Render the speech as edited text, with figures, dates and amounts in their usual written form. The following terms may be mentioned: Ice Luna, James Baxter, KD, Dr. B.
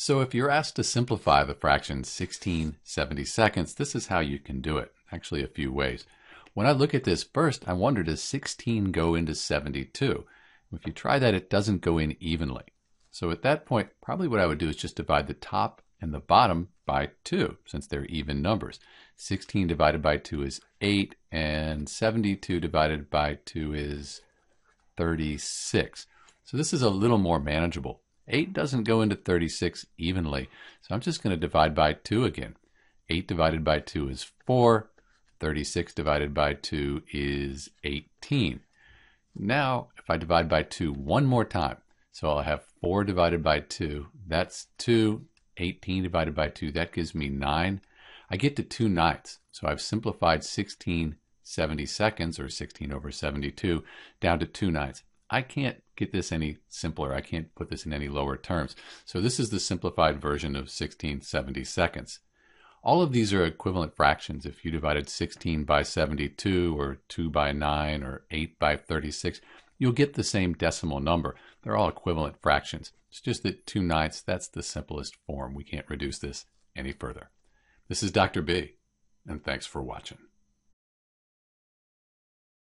So if you're asked to simplify the fraction 16/72, this is how you can do it. Actually, a few ways. When I look at this first, I wonder, does 16 go into 72? If you try that, it doesn't go in evenly. So at that point, probably what I would do is just divide the top and the bottom by 2, since they're even numbers. 16 divided by 2 is 8, and 72 divided by 2 is 36. So this is a little more manageable. 8 doesn't go into 36 evenly, so I'm just going to divide by 2 again. 8 divided by 2 is 4. 36 divided by 2 is 18. Now, if I divide by 2 one more time, so I'll have 4 divided by 2, that's 2. 18 divided by 2, that gives me 9. I get to 2/9, so I've simplified 16/72, or 16/72, down to 2/9. I can't get this any simpler. I can't put this in any lower terms. So this is the simplified version of 16/72. All of these are equivalent fractions. If you divided 16 by 72, or 2 by 9, or 8 by 36, you'll get the same decimal number. They're all equivalent fractions. It's just that 2/9, that's the simplest form. We can't reduce this any further. This is Dr. B, and thanks for watching.